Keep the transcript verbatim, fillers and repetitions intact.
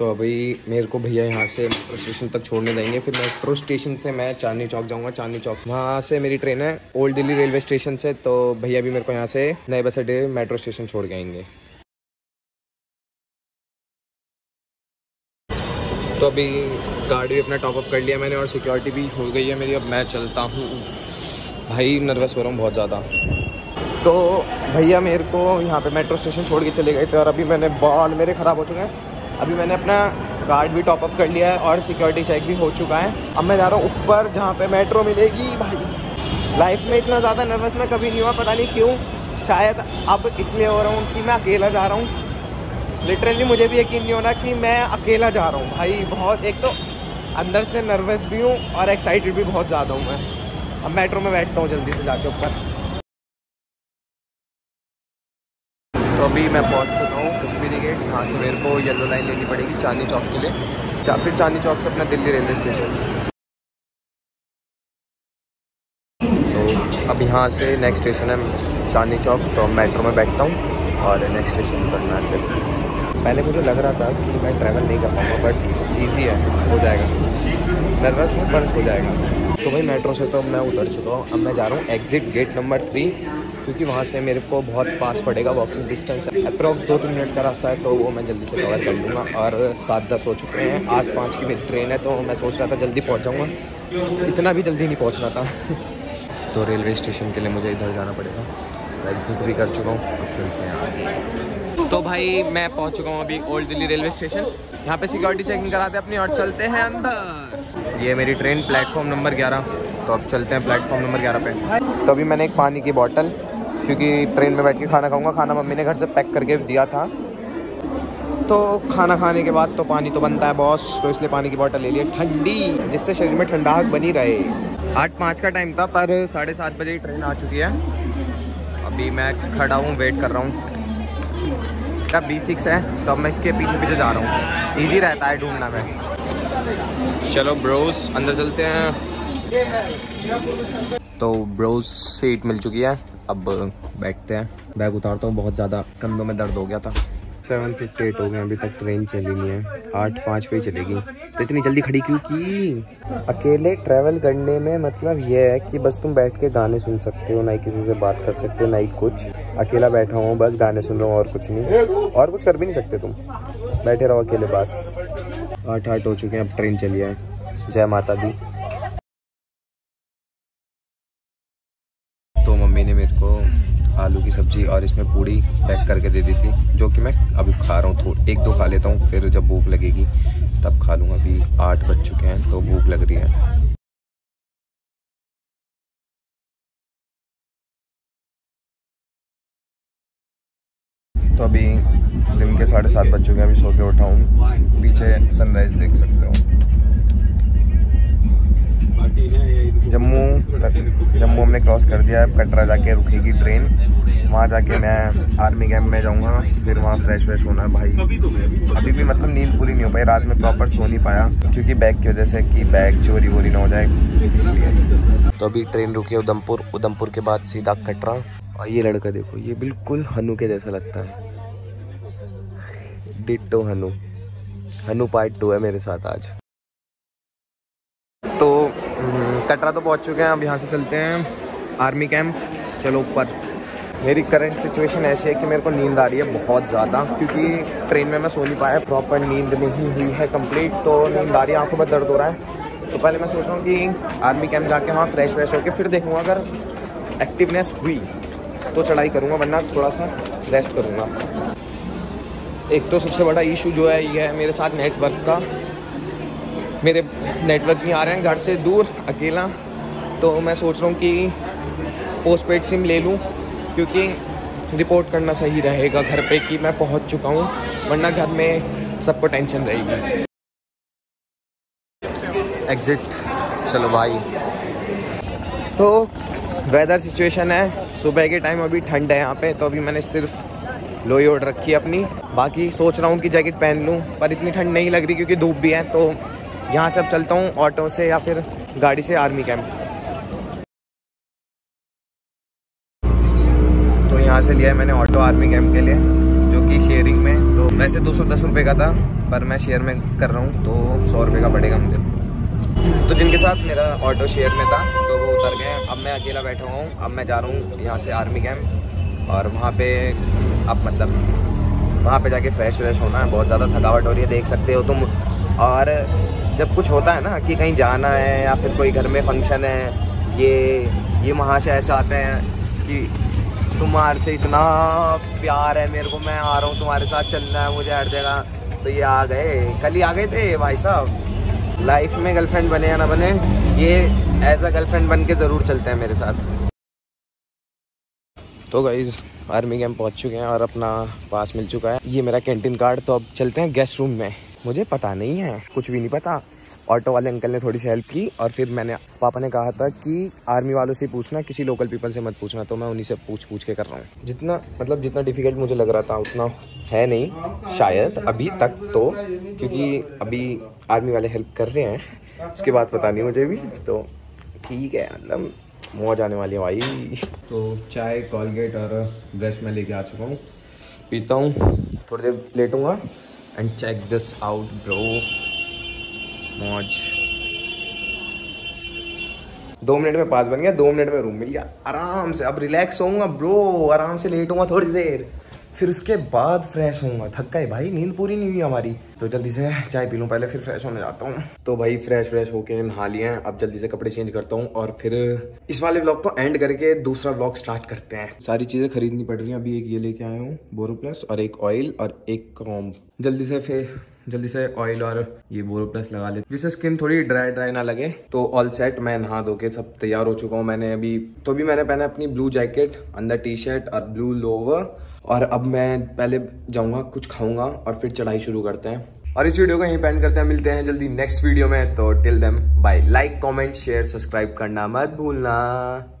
तो अभी मेरे को भैया यहाँ से मेट्रो स्टेशन तक छोड़ने देंगे, फिर मेट्रो स्टेशन से मैं चांदनी चौक जाऊँगा। चांदनी चौक वहाँ से मेरी ट्रेन है ओल्ड दिल्ली रेलवे स्टेशन से, तो भैया भी मेरे को यहाँ से नए बस अड्डे मेट्रो स्टेशन छोड़ के आएंगे। तो अभी गाड़ी भी अपना टॉपअप कर लिया मैंने और सिक्योरिटी भी हो गई है मेरी। अब मैं चलता हूँ भाई, नर्वस हो रहा हूँ बहुत ज़्यादा। तो भैया मेरे को यहाँ पे मेट्रो स्टेशन छोड़ के चले गए थे और अभी मैंने बाल मेरे ख़राब हो चुके हैं। अभी मैंने अपना कार्ड भी टॉपअप कर लिया है और सिक्योरिटी चेक भी हो चुका है। अब मैं जा रहा हूँ ऊपर जहाँ पर मेट्रो मिलेगी। भाई लाइफ में इतना ज़्यादा नर्वस मैं कभी नहीं हुआ, पता नहीं क्यों। शायद अब इसलिए हो रहा हूँ कि मैं अकेला जा रहा हूँ। लिटरली मुझे भी यकीन नहीं होना कि मैं अकेला जा रहा हूँ भाई। बहुत एक तो अंदर से नर्वस भी हूँ और एक्साइटेड भी बहुत ज़्यादा हूँ मैं। अब मेट्रो में बैठता हूँ जल्दी से जाके ऊपर। तो अभी मैं पहुँच चुका हूँ कश्मीरी गेट। यहाँ से मेरे को येलो लाइन लेनी पड़ेगी चांदनी चौक के लिए, या फिर चांदनी चौक से अपना दिल्ली रेलवे स्टेशन। अब यहाँ से नेक्स्ट स्टेशन है चांदनी चौक, तो मेट्रो में बैठता हूँ और नेक्स्ट स्टेशन पर मैं चलता हूँ। पहले मुझे लग रहा था कि मैं ट्रैवल नहीं कर पाऊँगा, बट ईजी है, हो जाएगा। नर्वस हूँ पर हो जाएगा। तो भाई मेट्रो से तो मैं उतर चुका हूँ। अब मैं जा रहा हूँ एग्जिट गेट नंबर थ्री, क्योंकि वहाँ से मेरे को बहुत पास पड़ेगा, वॉकिंग डिस्टेंस है। अप्रॉक्स दो तीन मिनट का रास्ता है, तो वो मैं जल्दी से कवर कर लूँगा। और सात दस हो चुके हैं, आठ पाँच की मेरी ट्रेन है, तो मैं सोच रहा था जल्दी पहुँच जाऊँगा, इतना भी जल्दी नहीं पहुँचना था। तो रेलवे स्टेशन के लिए मुझे इधर जाना पड़ेगा। एग्जिट भी कर चुका हूँ। तो भाई मैं पहुँच चुका हूँ अभी ओल्ड दिल्ली रेलवे स्टेशन। यहाँ पे सिक्योरिटी चेकिंग कराते हैं अपनी और चलते हैं अंदर। ये मेरी ट्रेन प्लेटफॉर्म नंबर ग्यारह, तो अब चलते हैं प्लेटफॉर्म नंबर ग्यारह पे। तो अभी मैंने एक पानी की बोतल, क्योंकि ट्रेन में बैठ के खाना खाऊँगा, खाना मम्मी ने घर से पैक करके दिया था। तो खाना खाने के बाद तो पानी तो बनता है बॉस, तो इसलिए पानी की बोतल ले लिए ठंडी, जिससे शरीर में ठंडाहट बनी रहे। आठ पाँच का टाइम था, पर साढ़े सात बजे ट्रेन आ चुकी है। अभी मैं खड़ा हूँ, वेट कर रहा हूँ। तब बी सिक्स है, तो अब मैं इसके पीछे पीछे जा रहा हूँ। इजी रहता है ढूंढना में। चलो ब्रोस अंदर चलते हैं। तो ब्रोस सीट मिल चुकी है, अब बैठते हैं। बैग उतारता हूँ, बहुत ज़्यादा कंधों में दर्द हो गया था। सेवन फिफ्टी एट हो गए, अभी तक ट्रेन चली नहीं है। आठ पाँच पे ही चलेगी, तो इतनी जल्दी खड़ी क्यों की? अकेले ट्रैवल करने में मतलब ये है कि बस तुम बैठ के गाने सुन सकते हो, ना ही किसी से बात कर सकते हो, ना ही कुछ। अकेला बैठा हूँ, बस गाने सुन रहा हूँ और कुछ नहीं, और कुछ कर भी नहीं सकते तुम, बैठे रहो अकेले बस। आठ आठ हो चुके हैं, अब ट्रेन चली है। जय माता दी। तो मम्मी ने मेरे को आलू की सब्जी और इसमें पूड़ी पैक करके दे दी थी, जो कि मैं अभी खा रहा हूँ। थोड़ी एक दो खा लेता हूँ, फिर जब भूख लगेगी तब खा लूँगा। अभी आठ बज चुके हैं, तो भूख लग रही है। तो अभी दिन के साढ़े सात बज चुके हैं, अभी सो के उठा हूँ। पीछे सनराइज देख सकते हो। जम्मू तक जम्मू हमने क्रॉस कर दिया है। कटरा जाके रुकेगी ट्रेन, वहाँ जाके मैं आर्मी कैंप में जाऊँगा, फिर वहाँ फ्रेश फ्रेश होना है भाई। अभी भी मतलब नींद पूरी नहीं हो पाई, रात में प्रॉपर सो नहीं पाया, क्योंकि बैग की वजह से, कि बैग चोरी वोरी ना हो जाए इसलिए। तो अभी ट्रेन रुकी है उधमपुर, उधमपुर के बाद सीधा कटरा। और ये लड़का देखो, ये बिल्कुल हनु के जैसा लगता है, ditto Hanu. Hanu part two है मेरे साथ आज। तो कटरा तो पहुँच चुके हैं, अब यहाँ से चलते हैं आर्मी कैंप। चलो ऊपर। मेरी करंट सिचुएशन ऐसी है कि मेरे को नींद आ रही है बहुत ज़्यादा, क्योंकि ट्रेन में मैं सो नहीं पाया, प्रॉपर नींद नहीं हुई है कंप्लीट, तो नींद आ रही है, आँखों में दर्द हो रहा है। तो पहले मैं सोच रहा हूँ कि आर्मी कैंप जाके वहाँ फ्रेश फ्रेश होकर फिर देखूँगा, अगर एक्टिवनेस हुई तो चढ़ाई करूँगा, वरना थोड़ा सा रेस्ट करूँगा। एक तो सबसे बड़ा इशू जो है ये है मेरे साथ नेटवर्क का। मेरे नेटवर्क नहीं आ रहे हैं, घर से दूर अकेला, तो मैं सोच रहा हूँ कि पोस्ट पेड सिम ले लूँ, क्योंकि रिपोर्ट करना सही रहेगा घर पे कि मैं पहुंच चुका हूं, वरना घर में सबको टेंशन रहेगी। एग्जिट। चलो भाई। तो वेदर सिचुएशन है, सुबह के टाइम अभी ठंड है यहाँ पे, तो अभी मैंने सिर्फ लोई ओढ़ रखी है अपनी। बाकी सोच रहा हूँ कि जैकेट पहन लूँ, पर इतनी ठंड नहीं लग रही क्योंकि धूप भी है। तो यहाँ से अब चलता हूँ ऑटो से या फिर गाड़ी से आर्मी कैंप। से लिया है मैंने ऑटो आर्मी कैंप के लिए, जो कि शेयरिंग में। तो वैसे दो सौ दस रुपये का था पर मैं शेयर में कर रहा हूँ तो सौ रुपये का पड़ेगा मुझे। तो जिनके साथ मेरा ऑटो शेयर में था तो वो उतर गए, अब मैं अकेला बैठा हुआ हूँ। अब मैं जा रहा हूँ यहाँ से आर्मी कैम्प और वहाँ पे अब मतलब वहाँ पे जाके फ्रेश व्रेश होना है, बहुत ज़्यादा थकावट हो रही है देख सकते हो तुम। और जब कुछ होता है ना कि कहीं जाना है या फिर कोई घर में फंक्शन है, ये ये महाशय ऐसा आते हैं कि तुम्हारे से इतना प्यार है मेरे को, मैं आ रहा हूँ तुम्हारे साथ चलना है मुझे हर जगह। तो ये आ गए, कल ही आ गए थे भाई साहब। लाइफ में गर्लफ्रेंड बने या ना बने, ये एज अ गर्लफ्रेंड बन के ज़रूर चलते हैं मेरे साथ। तो गाइज आर्मी कैम्प पहुँच चुके हैं और अपना पास मिल चुका है, ये मेरा कैंटीन कार्ड। तो अब चलते हैं गेस्ट रूम में। मुझे पता नहीं है, कुछ भी नहीं पता। ऑटो वाले अंकल ने थोड़ी सी हेल्प की और फिर मैंने पापा ने कहा था कि आर्मी वालों से पूछना, किसी लोकल पीपल से मत पूछना, तो मैं उन्हीं से पूछ पूछ के कर रहा हूँ। जितना मतलब जितना डिफिकल्ट मुझे लग रहा था उतना है नहीं शायद अभी तक तो, क्योंकि अभी आर्मी वाले हेल्प कर रहे हैं, उसके बाद पता नहीं मुझे भी। तो ठीक है, मतलब मौज आने वाली है भाई। तो चाय, कॉलगेट और ब्रश मैं लेके आ चुका हूँ, पीता हूँ, थोड़ी देर लेटूँगा। And check this out bro, मौज। दो मिनट में पास बन गया, दो मिनट में रूम मिल गया, आराम से अब रिलैक्स होऊंगा ब्रो, आराम से लेटूंगा थोड़ी देर, फिर उसके बाद फ्रेश होऊंगा। थक गए भाई, नींद पूरी नहीं हुई हमारी। तो जल्दी से चाय पी लूँ पहले, फिर फ्रेश होने जाता हूँ। तो भाई फ्रेश फ्रेश होके नहा लिए हैं, अब जल्दी से कपड़े चेंज करता हूँ और फिर इस वाले व्लॉग को एंड करके दूसरा व्लॉग स्टार्ट करते हैं। सारी चीज़ें खरीदनी पड़ रही हैं, अभी एक ये लेके आया हूँ बोरोप्लस और एक ऑयल और एक कॉम्ब। जल्दी से फिर जल्दी से ऑयल और ये बोरोप्लस लगा लेते जिससे स्किन थोड़ी ड्राई ड्राई ना लगे। तो ऑल सेट, मैं नहा धो के सब तैयार हो चुका हूँ। मैंने अभी तो भी मैंने पहना अपनी ब्लू जैकेट, अंदर टी शर्ट और ब्लू लोवर। और अब मैं पहले जाऊँगा, कुछ खाऊँगा और फिर चढ़ाई शुरू करते हैं। और इस वीडियो को यहीं पे एंड करते हैं, मिलते हैं जल्दी नेक्स्ट वीडियो में। तो till then bye, like comment share subscribe करना मत भूलना।